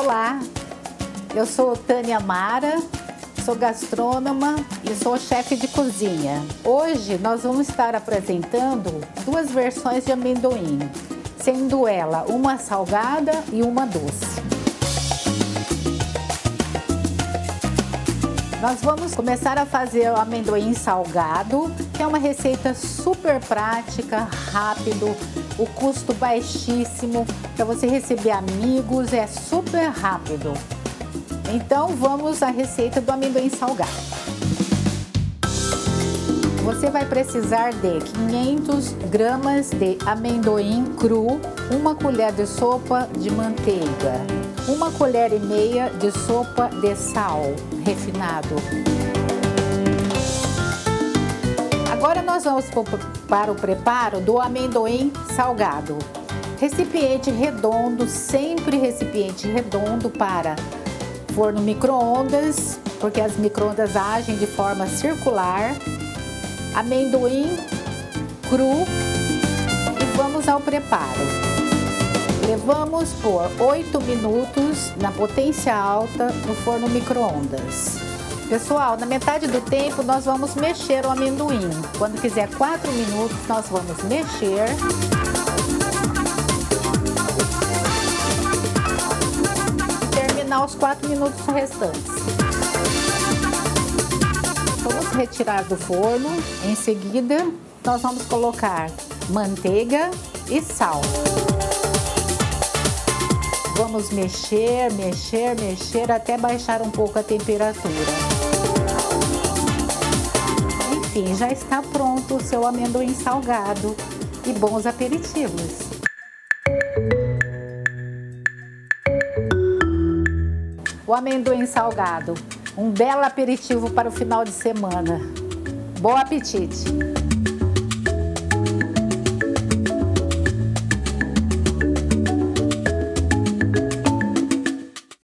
Olá, eu sou Tânia Mara, sou gastrônoma e sou chefe de cozinha. Hoje nós vamos estar apresentando duas versões de amendoim, sendo ela uma salgada e uma doce. Nós vamos começar a fazer o amendoim salgado, que é uma receita super prática, rápido, o custo baixíssimo, para você receber amigos, é super rápido. Então vamos à receita do amendoim salgado. Você vai precisar de 500 gramas de amendoim cru, uma colher de sopa de manteiga, uma colher e meia de sopa de sal refinado. Agora nós vamos para o preparo do amendoim salgado. Recipiente redondo, sempre recipiente redondo para forno micro-ondas, porque as micro-ondas agem de forma circular. Amendoim cru e vamos ao preparo. Levamos por 8 minutos na potência alta no forno micro-ondas. Pessoal, na metade do tempo nós vamos mexer o amendoim. Quando fizer 4 minutos nós vamos mexer. Terminar os 4 minutos restantes. Vamos retirar do forno. Em seguida nós vamos colocar manteiga e sal. Vamos mexer, mexer, mexer até baixar um pouco a temperatura. Enfim, já está pronto o seu amendoim salgado e bons aperitivos. O amendoim salgado, um belo aperitivo para o final de semana. Bom apetite!